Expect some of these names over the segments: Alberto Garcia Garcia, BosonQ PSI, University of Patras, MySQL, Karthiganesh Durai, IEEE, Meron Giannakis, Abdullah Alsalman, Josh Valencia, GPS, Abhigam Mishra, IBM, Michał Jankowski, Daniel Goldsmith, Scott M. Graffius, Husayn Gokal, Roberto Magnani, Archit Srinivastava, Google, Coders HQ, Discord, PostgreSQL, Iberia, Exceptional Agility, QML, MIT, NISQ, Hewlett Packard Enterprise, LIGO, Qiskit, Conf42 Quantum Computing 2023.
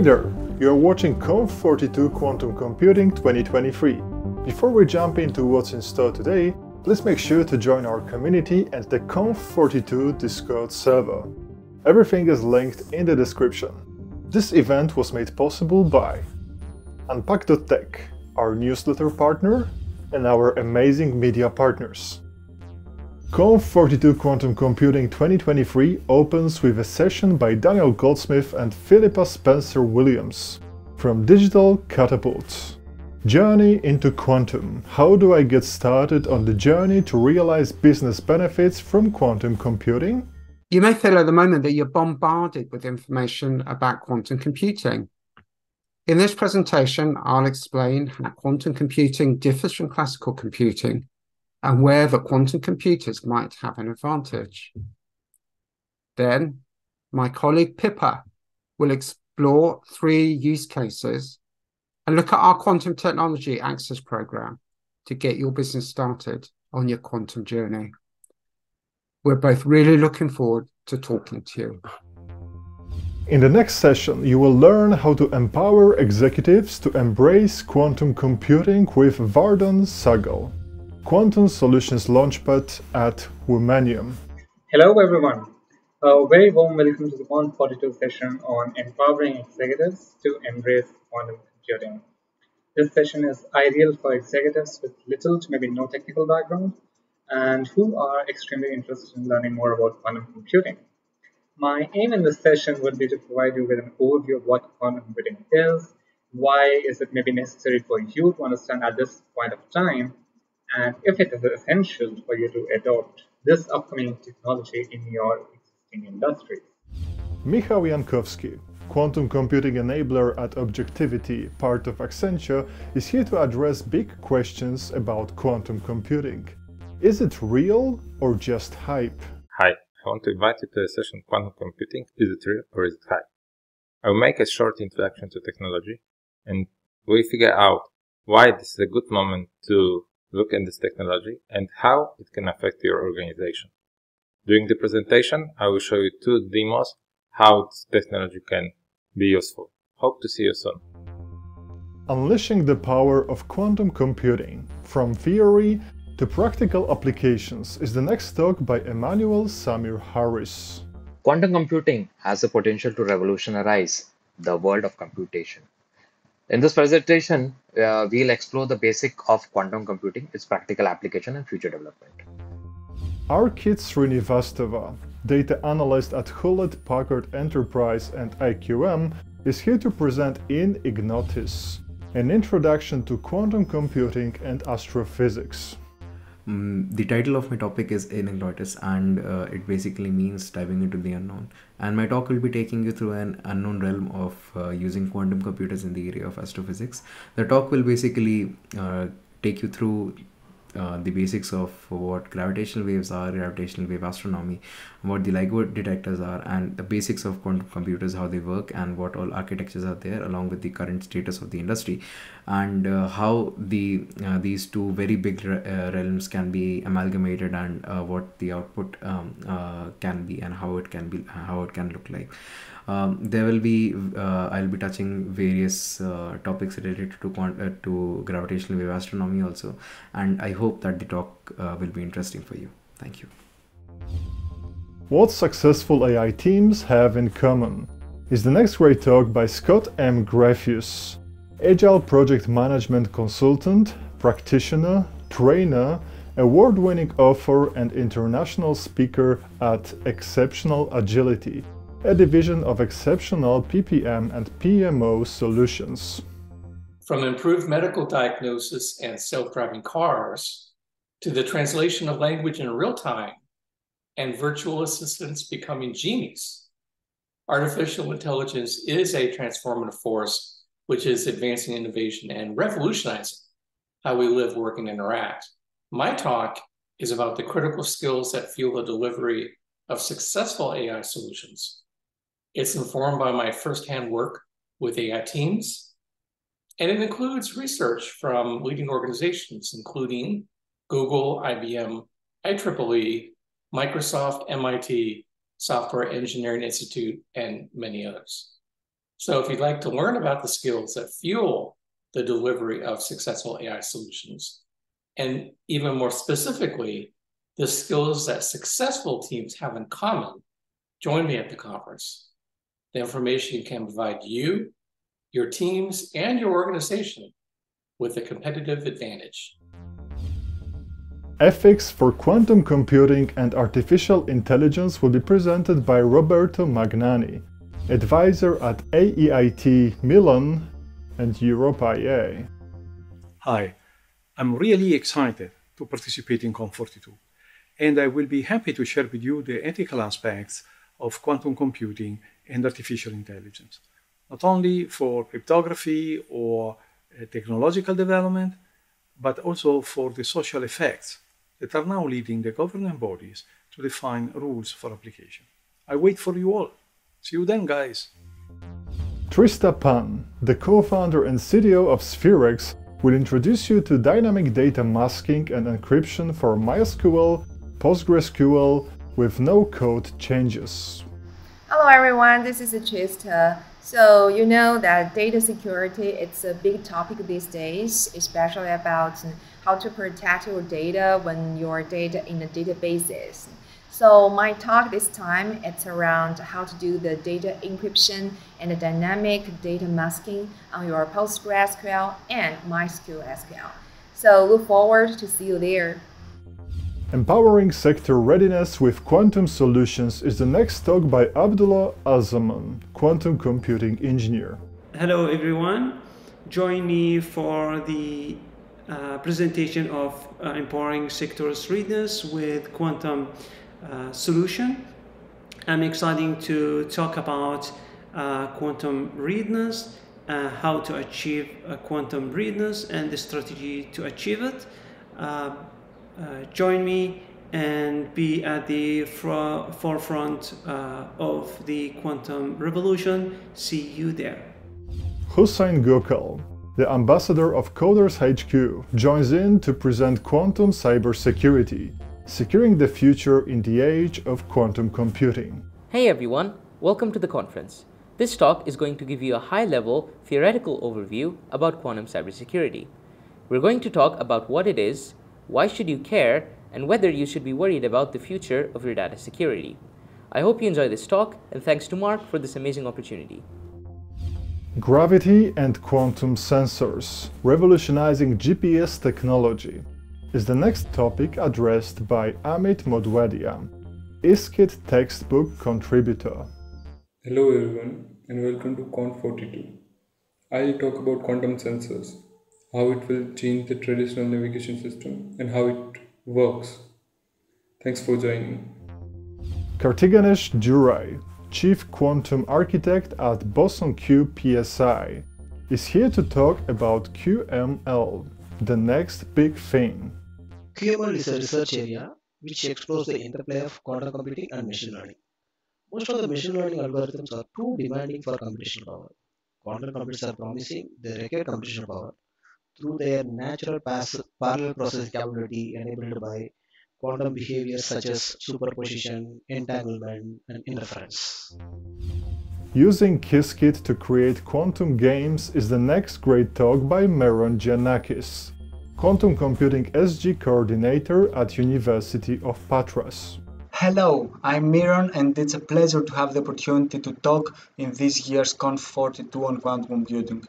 Hey there! You're watching Conf42 Quantum Computing 2023. Before we jump into what's in store today, please make sure to join our community at the Conf42 Discord server. Everything is linked in the description. This event was made possible by Unpack.tech, our newsletter partner, and our amazing media partners. Conf42 Quantum Computing 2023 opens with a session by Daniel Goldsmith and Pippa Spencer-Williams from Digital Catapult. Journey into Quantum. How do I get started on the journey to realize business benefits from quantum computing? You may feel at the moment that you're bombarded with information about quantum computing. In this presentation, I'll explain how quantum computing differs from classical computing, and where the quantum computers might have an advantage. Then, my colleague Pippa will explore three use cases and look at our quantum technology access program to get your business started on your quantum journey. We're both really looking forward to talking to you. In the next session, you will learn how to empower executives to embrace quantum computing with Vardaan Sahgal, Quantum Solutions Launchpad at Humanium. Hello everyone, a very warm welcome to the Conf42 session on empowering executives to embrace quantum computing. This session is ideal for executives with little to maybe no technical background and who are extremely interested in learning more about quantum computing. My aim in this session would be to provide you with an overview of what quantum computing is, why is it maybe necessary for you to understand at this point of time, and if it is essential for you to adopt this upcoming technology in your existing industry. Michał Jankowski, Quantum Computing Enabler at Objectivity, part of Accenture, is here to address big questions about quantum computing. Is it real or just hype? Hi, I want to invite you to a session Quantum Computing, is it real or is it hype? I will make a short introduction to technology and we figure out why this is a good moment to look at this technology and how it can affect your organization. During the presentation, I will show you two demos how this technology can be useful. Hope to see you soon. Unleashing the power of quantum computing, from theory to practical applications, is the next talk by Emmanuel Samir Harris. Quantum computing has the potential to revolutionize the world of computation. In this presentation, we'll explore the basic of quantum computing, its practical application and future development. Archit Srinivastava, data analyst at Hewlett Packard Enterprise and IQM, is here to present in Ignotis, an introduction to quantum computing and astrophysics. The title of my topic is in Ignotis and it basically means diving into the unknown, and my talk will be taking you through an unknown realm of using quantum computers in the area of astrophysics. The talk will basically take you through the basics of what gravitational waves are, gravitational wave astronomy, what the LIGO detectors are, and the basics of quantum computers, how they work and what all architectures are there, along with the current status of the industry and how these two very big realms can be amalgamated and what the output can be and how it can look like. There will be I'll be touching various topics related to gravitational wave astronomy also, and I hope that the talk will be interesting for you. Thank you. What successful AI teams have in common is the next great talk by Scott M. Graffius, Agile Project Management Consultant, Practitioner, Trainer, award-winning author and international speaker at Exceptional Agility, a division of Exceptional PPM and PMO solutions. From improved medical diagnosis and self-driving cars to the translation of language in real time and virtual assistants becoming genies, artificial intelligence is a transformative force which is advancing innovation and revolutionizing how we live, work, and interact. My talk is about the critical skills that fuel the delivery of successful AI solutions. It's informed by my firsthand work with AI teams, and it includes research from leading organizations, including Google, IBM, IEEE, Microsoft, MIT, Software Engineering Institute, and many others. So if you'd like to learn about the skills that fuel the delivery of successful AI solutions, and even more specifically, the skills that successful teams have in common, join me at the conference. The information can provide you, your teams, and your organization with a competitive advantage. Ethics for Quantum Computing and Artificial Intelligence will be presented by Roberto Magnani, advisor at AEIT Milan and Europe IA. Hi, I'm really excited to participate in Conf42, and I will be happy to share with you the ethical aspects of quantum computing and artificial intelligence, not only for cryptography or technological development, but also for the social effects that are now leading the governing bodies to define rules for application. I wait for you all. See you then, guys. Trista Pan, the co-founder and CTO of Spheerex, will introduce you to dynamic data masking and encryption for MySQL, PostgreSQL with no-code changes. Hello everyone, this is Trista. So you know that data security, it's a big topic these days, especially about how to protect your data when your data in the databases. So my talk this time, it's around how to do the data encryption and the dynamic data masking on your PostgreSQL and MySQL. So look forward to see you there. Empowering sector readiness with quantum solutions is the next talk by Abdullah Alsalman, quantum computing engineer. Hello everyone, join me for the presentation of empowering sector's readiness with quantum solution. I'm excited to talk about quantum readiness, how to achieve quantum readiness and the strategy to achieve it. Join me and be at the forefront of the quantum revolution. See you there. Husayn Gokal, the ambassador of Coders HQ, joins in to present quantum cybersecurity, securing the future in the age of quantum computing. Hey everyone, welcome to the conference. This talk is going to give you a high-level theoretical overview about quantum cybersecurity. We're going to talk about what it is, why should you care, and whether you should be worried about the future of your data security. I hope you enjoy this talk, and thanks to Mark for this amazing opportunity. Gravity and quantum sensors, revolutionizing GPS technology, is the next topic addressed by Amit Modwadia, ISKIT textbook contributor. Hello everyone, and welcome to Conf42. I'll talk about quantum sensors, how it will change the traditional navigation system, and how it works. Thanks for joining. Karthiganesh Durai, Chief Quantum Architect at BosonQ PSI, is here to talk about QML, the next big thing. QML is a research area which explores the interplay of quantum computing and machine learning. Most of the machine learning algorithms are too demanding for computational power. Quantum computers are promising, they require computational power through their natural parallel processing capability enabled by quantum behaviors such as superposition, entanglement, and interference. Using Qiskit to create quantum games is the next great talk by Meron Giannakis, Quantum Computing SG Coordinator at University of Patras. Hello, I'm Meron, and it's a pleasure to have the opportunity to talk in this year's Conf42 on quantum computing.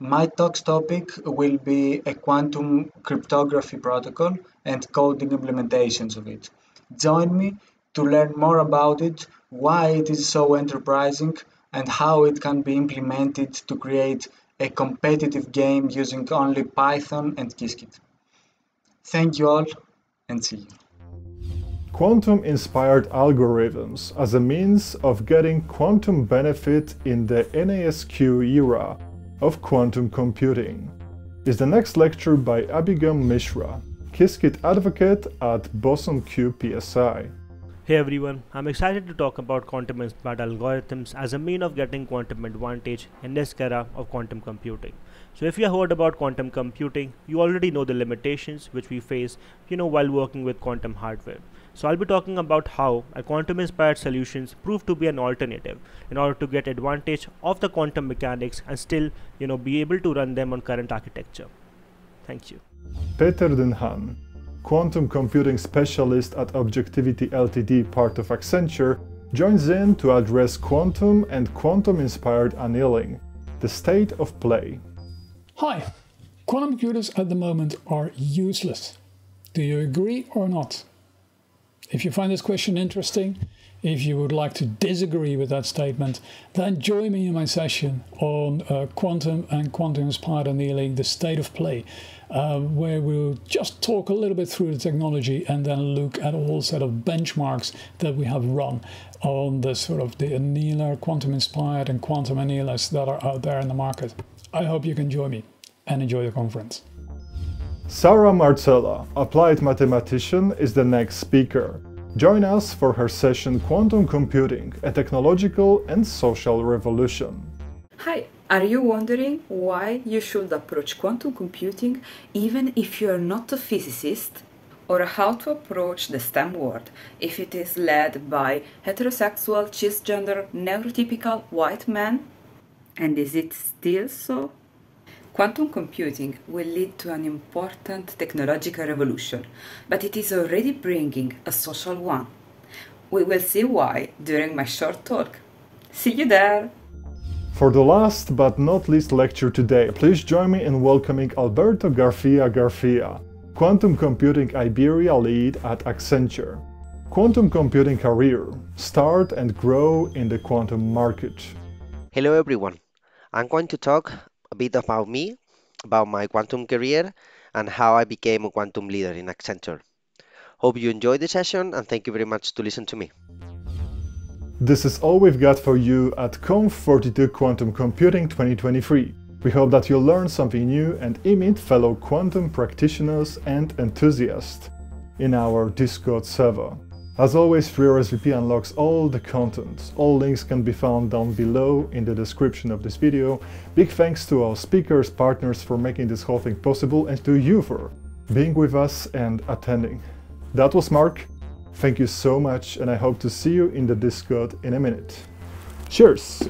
My talk's topic will be a quantum cryptography protocol and coding implementations of it. Join me to learn more about it, why it is so enterprising, and how it can be implemented to create a competitive game using only Python and Qiskit. Thank you all, and see you. Quantum-inspired algorithms as a means of getting quantum benefit in the NASQ era of quantum computing is the next lecture by Abhigam Mishra, Qiskit advocate at BosonQ PSI. Hey everyone, I'm excited to talk about quantum and smart algorithms as a mean of getting quantum advantage in this era of quantum computing. So if you heard about quantum computing, you already know the limitations which we face, while working with quantum hardware. So I'll be talking about how a quantum inspired solutions prove to be an alternative in order to get advantage of the quantum mechanics and still, be able to run them on current architecture. Thank you. Peter Denham, quantum computing specialist at Objectivity Ltd, part of Accenture, joins in to address quantum and quantum-inspired annealing, the state of play. Hi, quantum computers at the moment are useless. Do you agree or not? If you find this question interesting, if you would like to disagree with that statement, then join me in my session on quantum and quantum-inspired annealing, the state of play, where we'll just talk a little bit through the technology and then look at a whole set of benchmarks that we have run on the sort of the annealer, quantum-inspired and quantum annealers that are out there in the market. I hope you can join me and enjoy the conference. Sarah Marcella, applied mathematician, is the next speaker. Join us for her session Quantum Computing, a Technological and Social Revolution. Hi, are you wondering why you should approach quantum computing even if you are not a physicist? Or how to approach the STEM world if it is led by heterosexual, cisgender, neurotypical white men? And is it still so? Quantum computing will lead to an important technological revolution, but it is already bringing a social one. We will see why during my short talk. See you there! For the last but not least lecture today, please join me in welcoming Alberto Garcia, Quantum Computing Iberia lead at Accenture. Quantum computing career, start and grow in the quantum market. Hello everyone, I'm going to talk a bit about me, about my quantum career, and how I became a quantum leader in Accenture. Hope you enjoyed the session and thank you very much to listen to me. This is all we've got for you at Conf42 Quantum Computing 2023. We hope that you'll learn something new and meet fellow quantum practitioners and enthusiasts in our Discord server. As always, FreeRSVP unlocks all the content. All links can be found down below in the description of this video. Big thanks to our speakers, partners for making this whole thing possible, and to you for being with us and attending. That was Mark. Thank you so much, and I hope to see you in the Discord in a minute. Cheers!